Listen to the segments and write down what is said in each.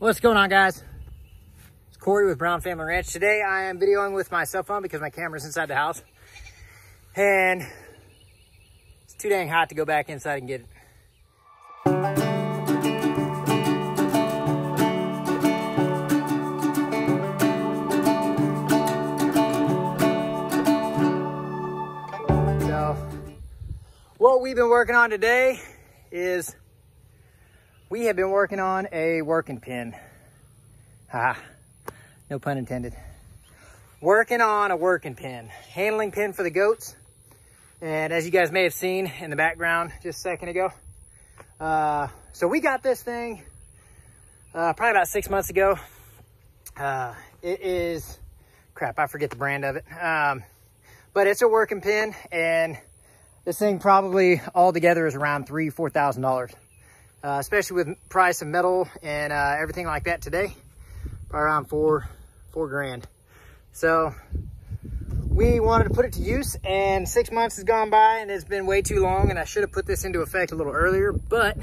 What's going on, guys? It's Corey with Brown Family Ranch. Today I am videoing with my cell phone because my camera's inside the house. And it's too dang hot to go back inside and get it. So, what we've been working on today is we have been working on a working pin. No pun intended. Working on a working pin. Handling pin for the goats. And as you guys may have seen in the background just a second ago. So we got this thing probably about 6 months ago. It is, crap, I forget the brand of it. But it's a working pin, and this thing probably all together is around $3,000 to $4,000. Especially with price of metal and everything like that today, probably around four grand. So we wanted to put it to use, and 6 months has gone by and it's been way too long, and I should have put this into effect a little earlier, but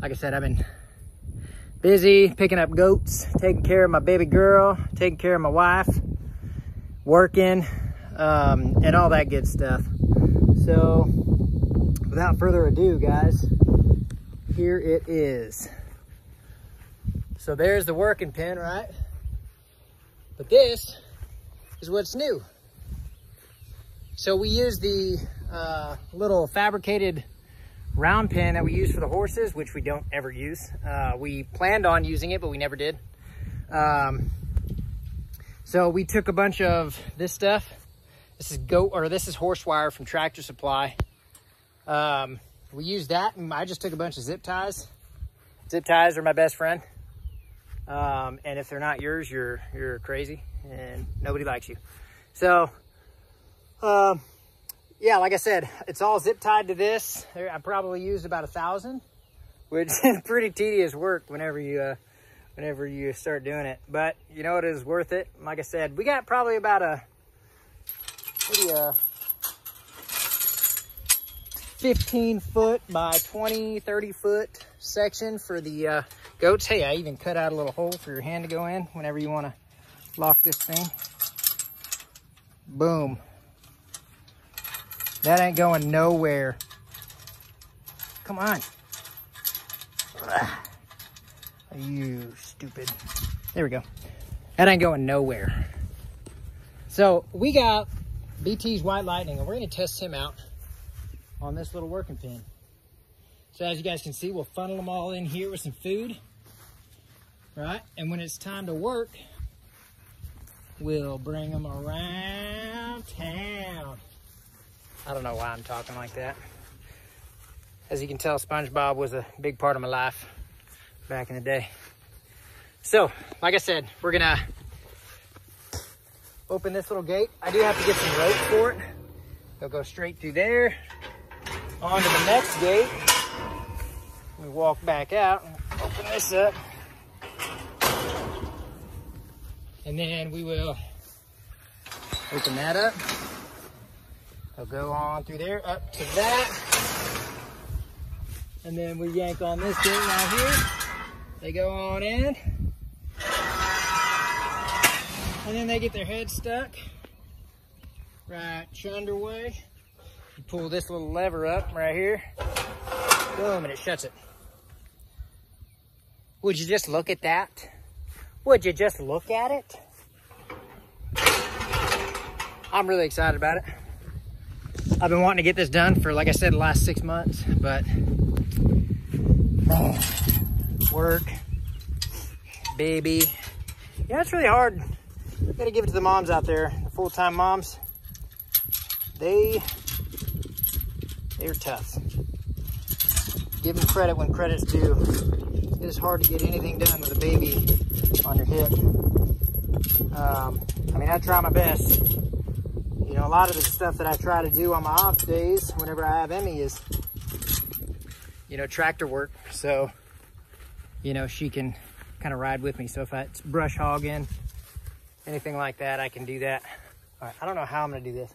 like I said, I've been busy picking up goats, taking care of my baby girl, taking care of my wife, working, and all that good stuff. So without further ado, guys, here it is. So there's the working pin, right? But this is what's new. So we use the little fabricated round pin that we use for the horses, which we don't ever use. We planned on using it, but we never did. So we took a bunch of this stuff. This is horse wire from Tractor Supply. We used that, and I just took a bunch of zip ties. Zip ties are my best friend. And if they're not yours, you're crazy and nobody likes you. So, yeah, like I said, it's all zip tied to this. I probably used about 1,000, which is pretty tedious work whenever you start doing it. But you know, it is worth it. Like I said, we got probably about a, maybe a 15 foot by 20, 30 foot section for the goats. Hey, I even cut out a little hole for your hand to go in whenever you want to lock this thing. Boom. That ain't going nowhere. Come on. Ugh. You stupid. There we go. That ain't going nowhere. So we got BT's White Lightning, and we're going to test him out on this little working pin. So as you guys can see, we'll funnel them all in here with some food, right? And when it's time to work, we'll bring them around town. I don't know why I'm talking like that. As you can tell, SpongeBob was a big part of my life back in the day. So, like I said, we're gonna open this little gate. I do have to get some rope for it. They'll go straight through there. On to the next gate. We walk back out and open this up. And then we will open that up. They'll go on through there up to that. And then we yank on this gate right here. They go on in. And then they get their head stuck right underway. You pull this little lever up right here, boom, and it shuts it. Would you just look at that? Would you just look at it? I'm really excited about it. I've been wanting to get this done for, like I said, the last 6 months, but work, baby. Yeah, it's really hard. You gotta give it to the moms out there, the full-time moms. They're tough. Give them credit when credit's due. It is hard to get anything done with a baby on your hip. I mean, I try my best. You know, a lot of the stuff that I try to do on my off days whenever I have Emmy is, you know, tractor work. So, you know, she can kind of ride with me. So if I brush hogging, anything like that, I can do that. All right, I don't know how I'm gonna do this.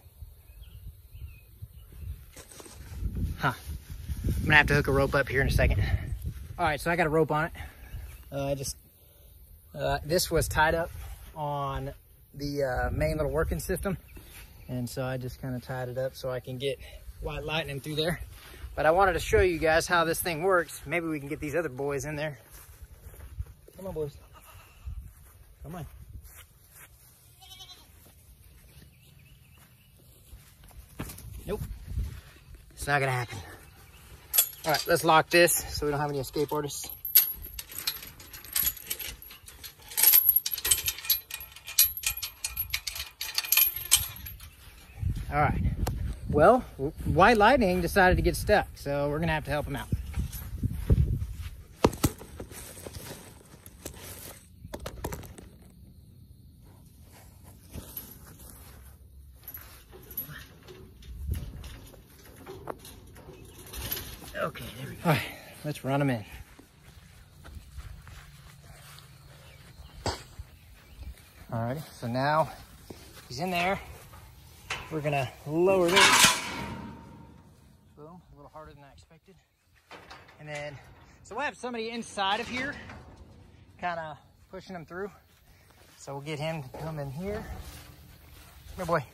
I'm gonna have to hook a rope up here in a second. All right, so I got a rope on it. This was tied up on the main little working system, and so I just kind of tied it up so I can get White Lightning through there. But I wanted to show you guys how this thing works. Maybe we can get these other boys in there. Come on, boys. Come on. Nope. It's not gonna happen. All right, let's lock this so we don't have any escape artists. All right. Well, White Lightning decided to get stuck, so we're gonna have to help him out. Okay, there we go. All right, let's run him in. All right, so now he's in there. We're gonna lower this. Boom, a little harder than I expected. And then, so we'll have somebody inside of here, kind of pushing him through. So we'll get him to come in here. Good boy.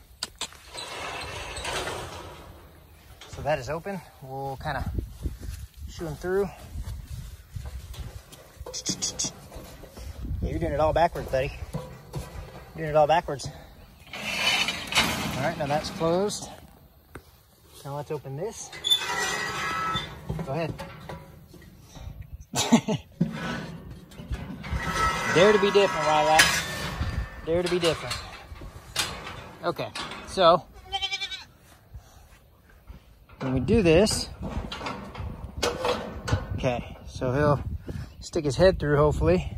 So that is open. We'll kind of shoot him through. Yeah, you're doing it all backwards, buddy. You're doing it all backwards. All right, now that's closed. Now let's open this. Go ahead. Dare to be different, Rylax. Dare to be different. Okay, so when we do this, okay, so he'll stick his head through, hopefully.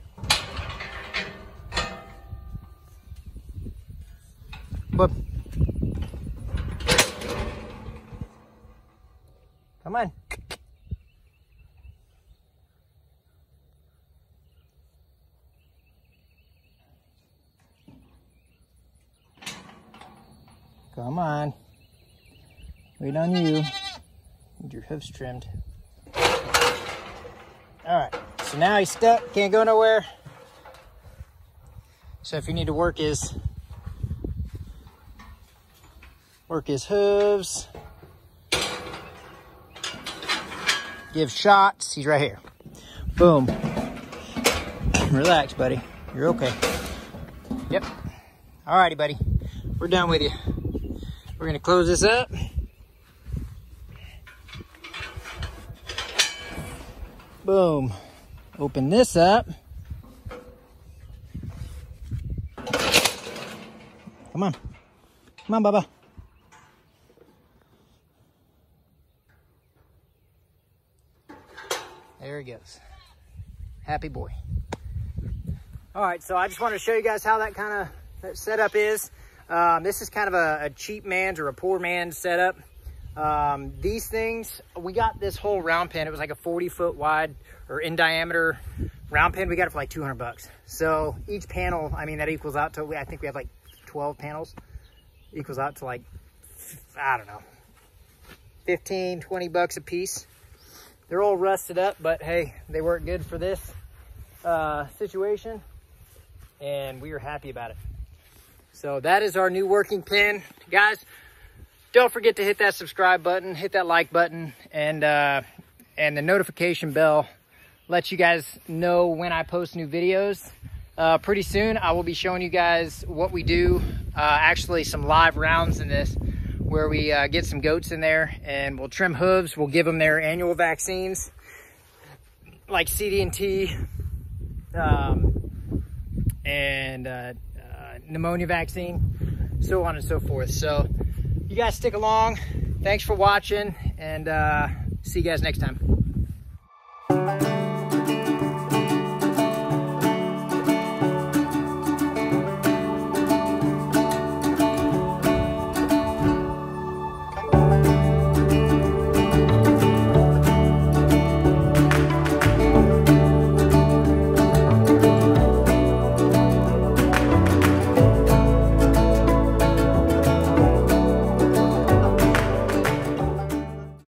But come on. Come on. Wait on you. Need your hooves trimmed. All right. So now he's stuck. Can't go nowhere. So if you need to work his hooves. Give shots. He's right here. Boom. Relax, buddy. You're okay. Yep. Alrighty, buddy. We're done with you. We're going to close this up. Boom. Open this up. Come on. Come on, Bubba. There he goes. Happy boy. All right, so I just wanted to show you guys how that kind of setup is. This is kind of a cheap man's or a poor man's setup. These things, we got this whole round pen. It was like a 40-foot wide or in diameter round pen. We got it for like 200 bucks. So each panel, I mean, that equals out to, I think we have like 12 panels. It equals out to like, I don't know, 15, 20 bucks a piece. They're all rusted up, but hey, they work good for this situation, and we are happy about it. So that is our new working pen. Guys, don't forget to hit that subscribe button, hit that like button, and the notification bell lets you guys know when I post new videos. Pretty soon, I will be showing you guys what we do, actually some live rounds in this, where we get some goats in there and we'll trim hooves. We'll give them their annual vaccines like CD&T pneumonia vaccine, so on and so forth. So you guys stick along. Thanks for watching, and see you guys next time.